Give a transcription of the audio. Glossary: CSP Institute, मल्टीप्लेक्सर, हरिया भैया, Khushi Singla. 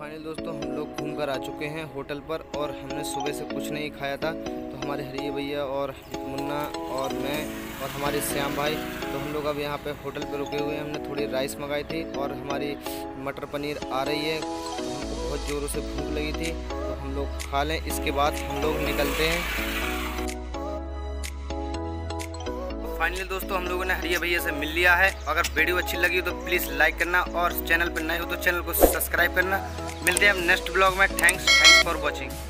Final दोस्तों हम लोग घूम कर आ चुके हैं होटल पर और हमने सुबह से कुछ नहीं खाया था। तो हमारे हरिया भैया और मुन्ना और मैं और हमारे श्याम भाई, तो हम लोग अब यहाँ पे होटल पे रुके हुए हैं। हमने थोड़ी राइस मंगाई थी और हमारी मटर पनीर आ रही है। हमको बहुत ज़ोरों से भूख लगी थी, तो हम लोग खा लें, इसके बाद हम लोग निकलते हैं। फाइनली दोस्तों हम लोगों ने हरिया भैया से मिल लिया है। अगर वीडियो अच्छी लगी तो प्लीज़ लाइक करना और चैनल पर नए हो तो चैनल को सब्सक्राइब करना। मिलते हैं हम नेक्स्ट ब्लॉग में। Thanks for watching.